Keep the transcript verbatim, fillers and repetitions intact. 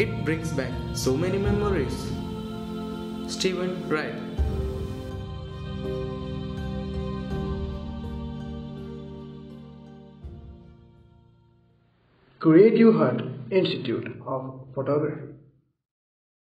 It brings back so many memories. Steven Wright. Creative Hut Institute of Photography.